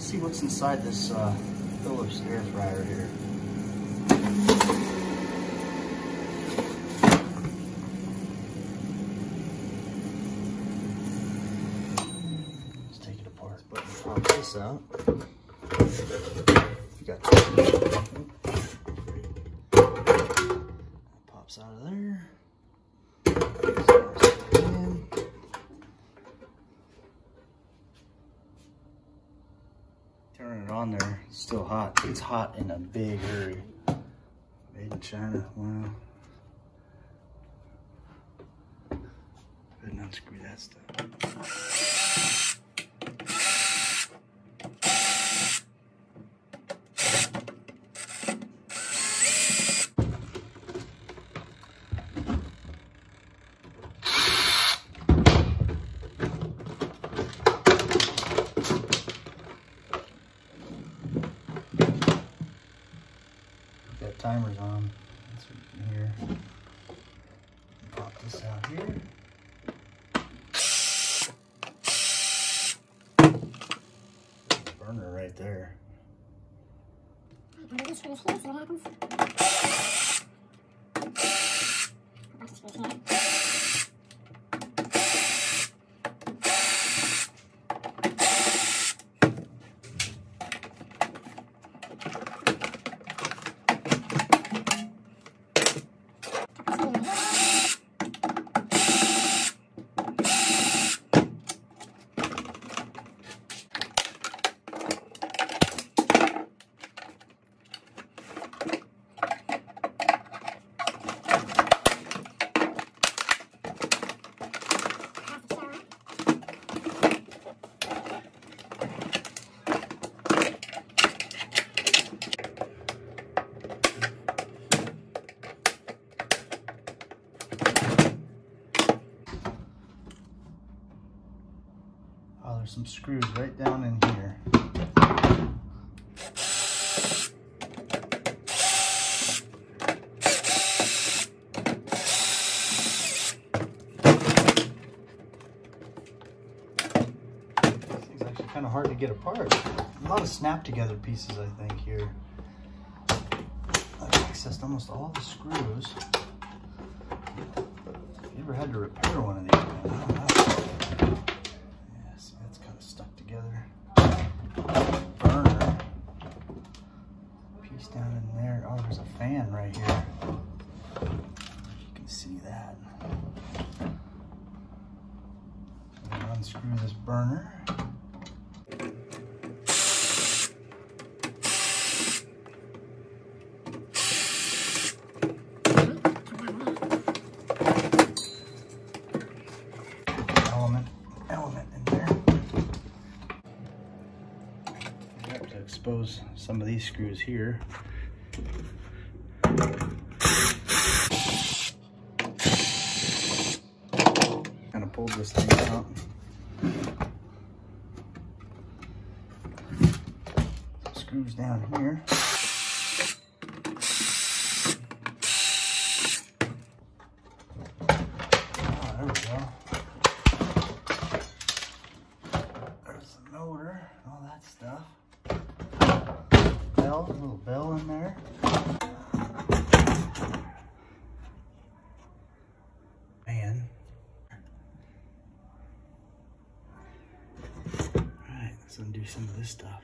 Let's see what's inside this Phillips air fryer here. Let's take it apart. But pop this out. You got this. Pops out of there. Turn it on there, it's still hot. It's hot in a big hurry. Made in China, wow. Better not screw that stuff. That timer's on. That's what you can hear. Pop this out here. There's a burner right there. There's some screws right down in here. This thing's actually kind of hard to get apart. A lot of snap together pieces, I think, here. I've accessed almost all the screws. If you ever had to repair one of these, man, burner piece down in there. Oh, there's a fan right here. You can see that. I'm gonna unscrew this burner. Element in there. Expose some of these screws here. Kind of pulled this thing out. Some screws down here. Oh, there we go. There's the motor, all that stuff. Bell, a little bell in there. Man. Alright, let's undo some of this stuff.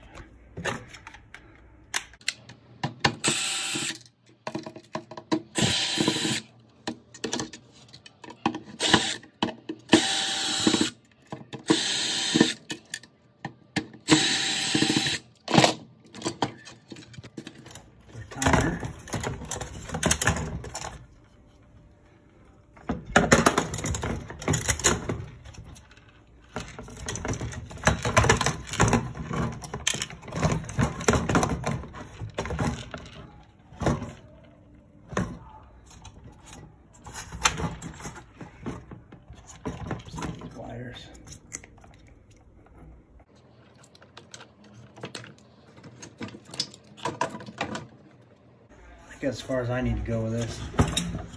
I think as far as I need to go with this.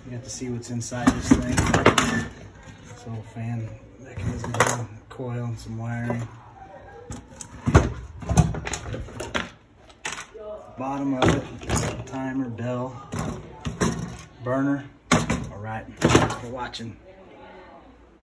You have to see what's inside this thing. This little fan mechanism, coil, and some wiring. bottom of it, timer, bell, burner. All right, thanks for watching.